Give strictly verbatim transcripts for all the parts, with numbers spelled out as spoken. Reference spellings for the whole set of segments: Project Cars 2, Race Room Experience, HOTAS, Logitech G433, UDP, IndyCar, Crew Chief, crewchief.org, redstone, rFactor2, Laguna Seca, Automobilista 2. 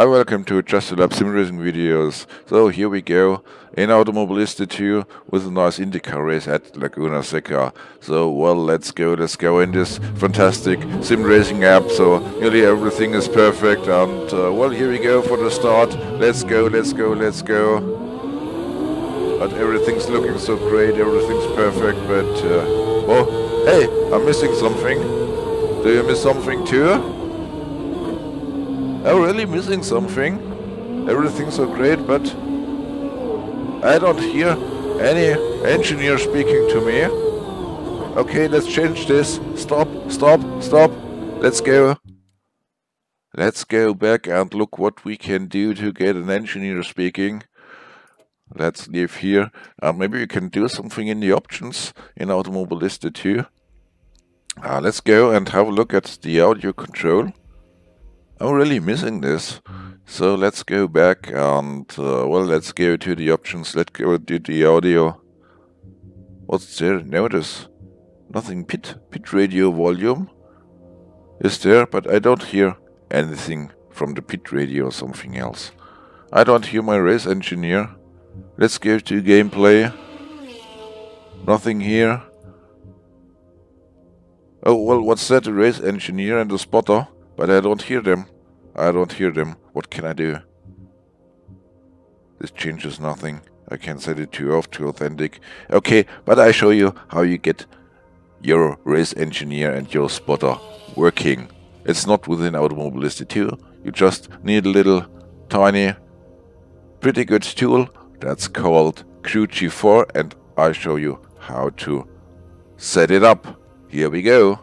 Hi, welcome to Just a Lab Sim Racing videos. So here we go in Automobilista two with a nice IndyCar race at Laguna Seca. So well, let's go, let's go in this fantastic sim racing app. So nearly everything is perfect and uh, well, here we go for the start. Let's go, let's go, let's go. But everything's looking so great, everything's perfect, but uh, oh, hey, I'm missing something. Do you miss something too? I'm really missing something. Everything's so great, but I don't hear any engineer speaking to me. Okay, let's change this. Stop, stop, stop. Let's go. Let's go back and look what we can do to get an engineer speaking. Let's leave here. Uh, maybe we can do something in the options in Automobilista two. Uh, let's go and have a look at the audio control. I'm really missing this, so let's go back and uh, well, let's go to the options. Let's go to the audio. What's there? Notice nothing. Pit pit radio volume is there, but I don't hear anything from the pit radio or something else. I don't hear my race engineer. Let's go to gameplay. Nothing here. Oh well, what's that? The race engineer and the spotter. But I don't hear them. I don't hear them. What can I do? This changes nothing. I can set it to off to authentic. Okay, but I show you how you get your race engineer and your spotter working. It's not within Automobilista two. You just need a little tiny, pretty good tool that's called Crew Chief four, and I show you how to set it up. Here we go.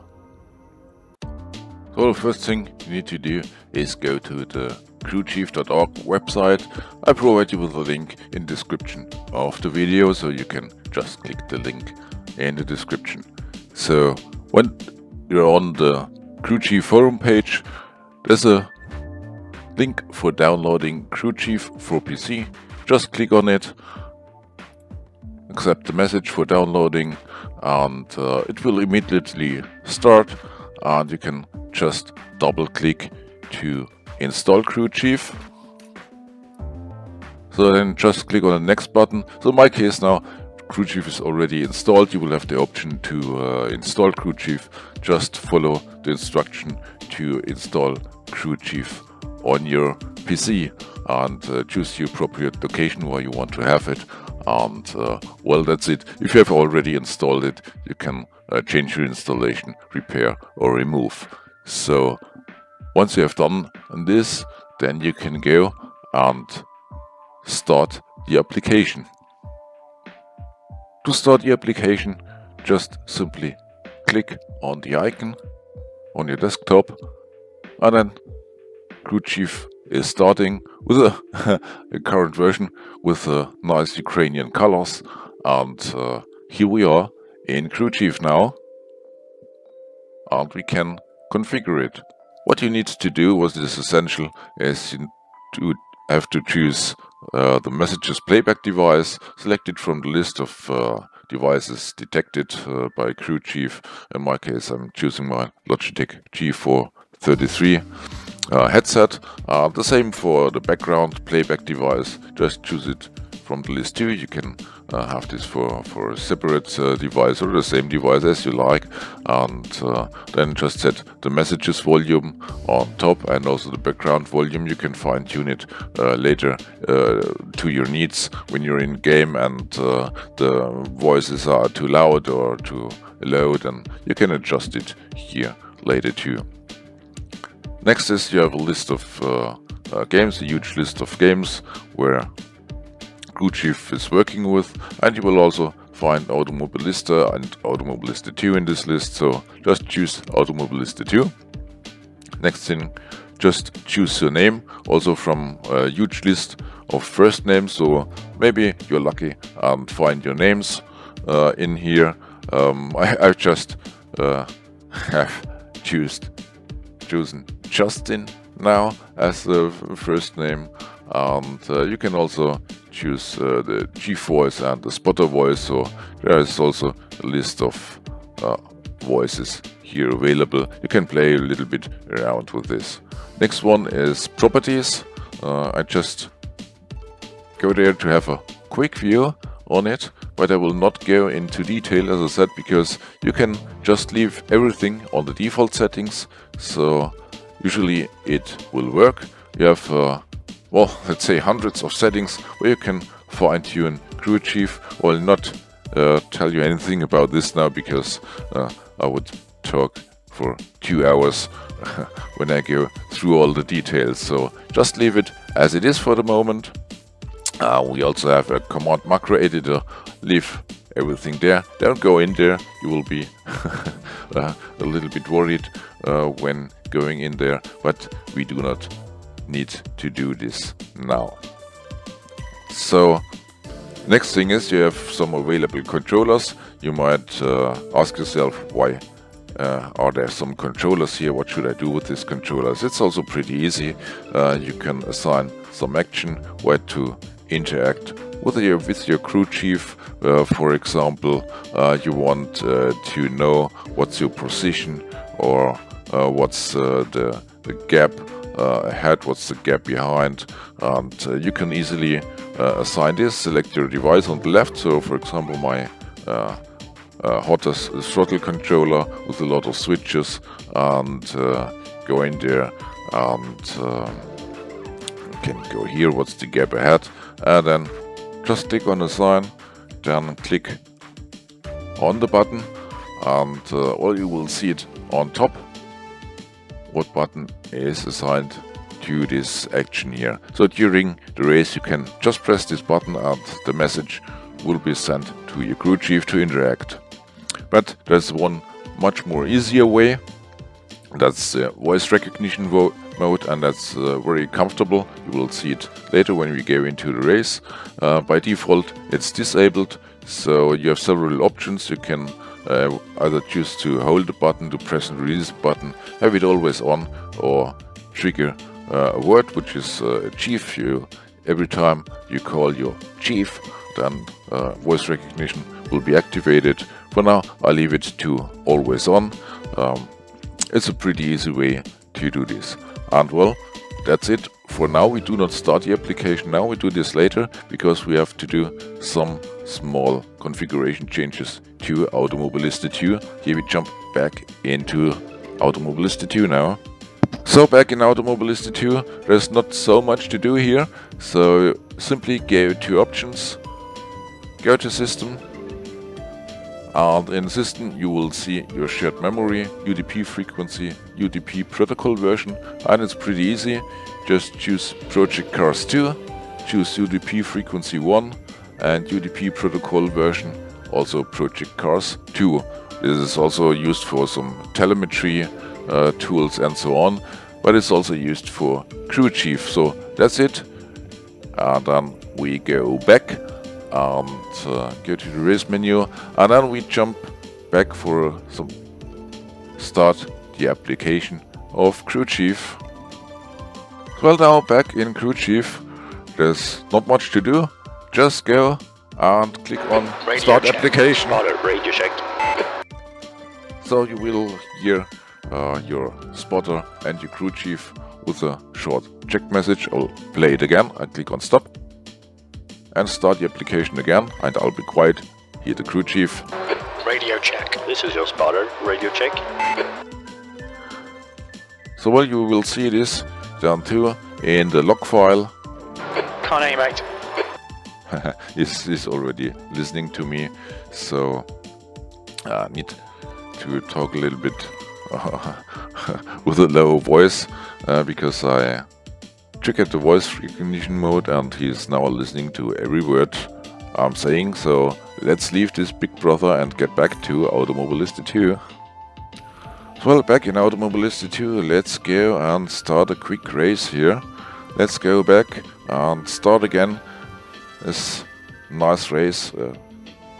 So the first thing you need to do is go to the crew chief dot org website. I provide you with a link in the description of the video, so you can just click the link in the description. So when you're on the Crew Chief forum page, there's a link for downloading Crew Chief for P C. Just click on it, accept the message for downloading, and uh, it will immediately start, and you can just double click to install Crew Chief. So then just click on the next button. So in my case now, Crew Chief is already installed. You will have the option to uh, install Crew Chief. Just follow the instruction to install Crew Chief on your P C and uh, choose your appropriate location where you want to have it. And uh, well, that's it. If you have already installed it, you can uh, change your installation, repair or remove. So once you have done this, then you can go and start the application. To start the application, just simply click on the icon on your desktop, and then Crew Chief is starting with a, a current version with uh, nice Ukrainian colors, and uh, here we are in Crew Chief now, and we can configure it. What you need to do, what is essential, is you do have to choose uh, the messages playback device, selected from the list of uh, devices detected uh, by Crew Chief. In my case, I'm choosing my Logitech G four thirty-three uh, headset. Uh, the same for the background playback device, just choose it from the list too. You can uh, have this for, for a separate uh, device or the same device as you like, and uh, then just set the messages volume on top and also the background volume. You can fine tune it uh, later uh, to your needs when you're in game and uh, the voices are too loud or too low, and you can adjust it here later too. Next is you have a list of uh, uh, games, a huge list of games where Crew Chief is working with, and you will also find Automobilista and Automobilista two in this list, so just choose Automobilista two. Next thing, just choose your name, also from a huge list of first names, so maybe you're lucky and find your names uh, in here. Um, I, I've just uh, have choosed, chosen Justin now as the first name, and uh, you can also choose uh, the chief voice and the spotter voice, so there is also a list of uh, voices here available. You can play a little bit around with this. Next one is properties, uh, I just go there to have a quick view on it, but I will not go into detail, as I said, because you can just leave everything on the default settings, so usually it will work. You have, uh, well, let's say hundreds of settings where you can fine-tune Crew Chief. I will not uh, tell you anything about this now, because uh, I would talk for two hours when I go through all the details, so just leave it as it is for the moment. Uh, we also have a command macro editor. Leave everything there. Don't go in there. You will be uh, a little bit worried uh, when going in there, but we do not need to do this now. So next thing is you have some available controllers. You might uh, ask yourself, why uh, are there some controllers here? What should I do with these controllers? It's also pretty easy. Uh, you can assign some action where to interact with your with your crew chief. Uh, for example, uh, you want uh, to know what's your position, or uh, what's uh, the, the gap uh, ahead, what's the gap behind, and uh, you can easily uh, assign this. Select your device on the left. So, for example, my uh, uh, HOTAS throttle controller with a lot of switches, and uh, go in there and uh, can go here. What's the gap ahead? And then just click on assign, then click on the button, and uh, or you will see it on top what button is assigned to this action here. So during the race you can just press this button and the message will be sent to your crew chief to interact. But there's one much more easier way. That's uh, voice recognition mode, and that's uh, very comfortable. You will see it later when we go into the race. Uh, by default it's disabled, so you have several options. You can uh, either choose to hold the button, to press and release the button, have it always on, or trigger uh, a word, which is uh, chief. You, every time you call your chief, then uh, voice recognition will be activated. For now I leave it to always on. Um, It's a pretty easy way to do this. And well, that's it for now. We do not start the application now, we do this later, because we have to do some small configuration changes to Automobilista two. Here we jump back into Automobilista two now. So back in Automobilista two, there's not so much to do here. So simply go to options, go to system, and in the system you will see your shared memory, U D P frequency, U D P protocol version, and it's pretty easy. Just choose Project Cars two, choose U D P frequency one and U D P protocol version, also Project Cars two. This is also used for some telemetry uh, tools and so on, but it's also used for Crew Chief. So that's it, and then we go back and uh, go to the race menu, and then we jump back for some start the application of Crew Chief. Well, now back in Crew Chief, there's not much to do. Just go and click on radio start check. Application. Radio check. So you will hear uh, your spotter and your crew chief with a short check message. I'll play it again and click on stop. And start the application again, and I'll be quiet. Here the crew chief. Radio check. This is your spotter. Radio check. So well, you will see this down too in the log file. Can't aim, mate. This is already listening to me, so I need to talk a little bit with a low voice uh, because I triggered the voice recognition mode, and he is now listening to every word I'm saying. So let's leave this big brother and get back to Automobilista two. Well, back in Automobilista two, let's go and start a quick race here. Let's go back and start again this nice race, uh,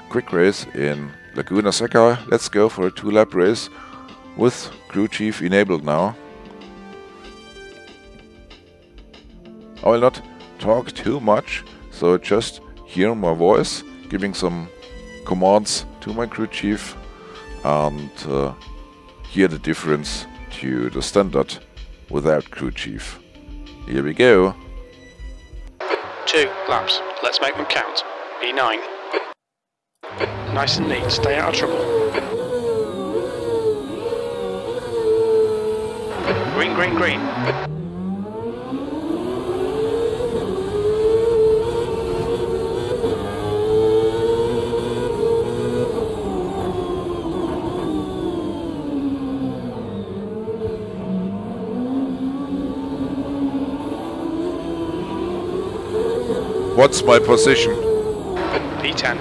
quick race in Laguna Seca. Let's go for a two lap race with Crew Chief enabled now. I will not talk too much, so just hear my voice, giving some commands to my crew chief, and uh, hear the difference to the standard without crew chief. Here we go. two laps. Let's make them count. B nine. Nice and neat. Stay out of trouble. Green, green, green. What's my position? P ten.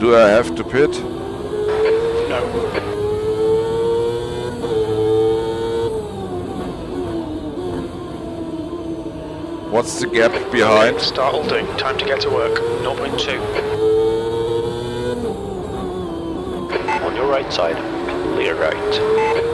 Do I have to pit? No. What's the gap behind? Start will do. Time to get to work. zero point two. On your right side. Clear right.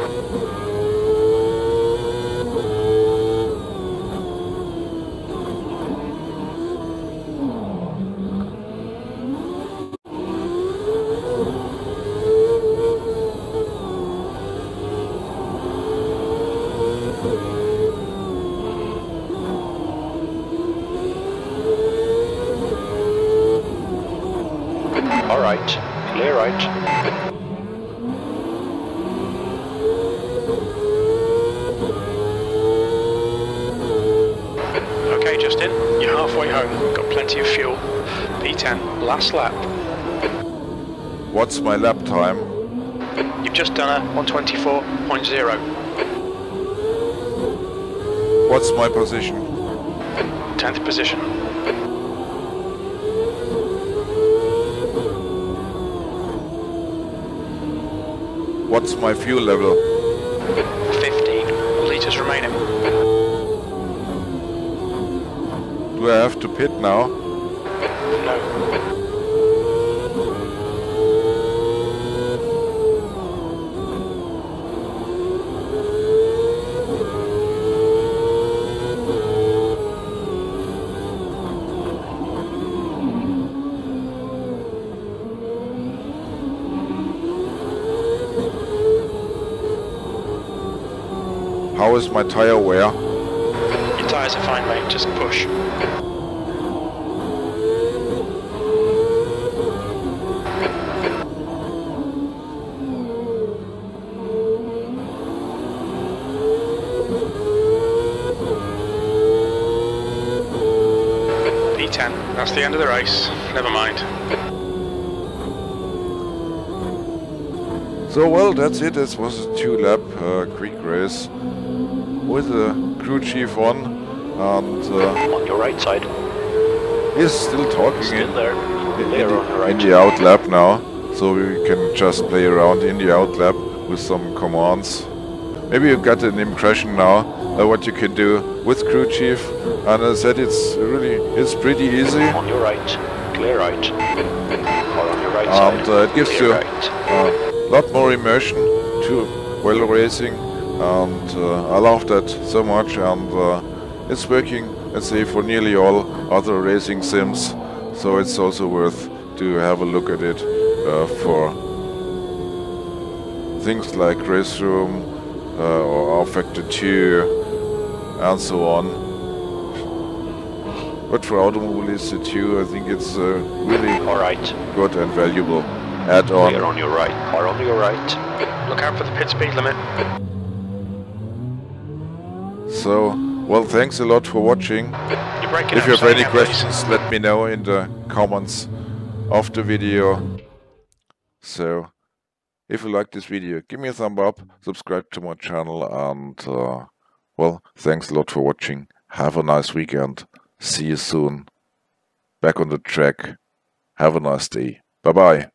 Last lap. What's my lap time? You've just done a one twenty-four point zero. What's my position? tenth position. What's my fuel level? fifteen liters remaining. Do I have to pit now? No. How is my tire wear? Your tires are fine, mate. Just push. P ten. That's the end of the race. Never mind. So, well, that's it. This was a two-lap uh, quick race. With the crew chief on, and uh, on your right side, he's still talking still in, there. In, in, the, right in the out lap now, so we can just play around in the out lap with some commands. Maybe you got an impression now uh, what you can do with crew chief, and I said it's really it's pretty easy. On your right, clear right, or on your right and, side, and uh, it gives you a right. uh, lot more immersion to well racing. And uh, I love that so much, and uh, it's working, let's say, for nearly all other racing sims, so it's also worth to have a look at it uh, for things like Race Room uh, or R Factor two and so on. But for Automobilista two, I think it's uh, really all right. Good and valuable add-on. Clear on your right, or on your right. Look out for the pit speed limit. So, well, thanks a lot for watching. If you have any questions, let me know in the comments of the video. So, if you like this video, give me a thumb up, subscribe to my channel, and, uh, well, thanks a lot for watching. Have a nice weekend. See you soon. Back on the track. Have a nice day. Bye-bye.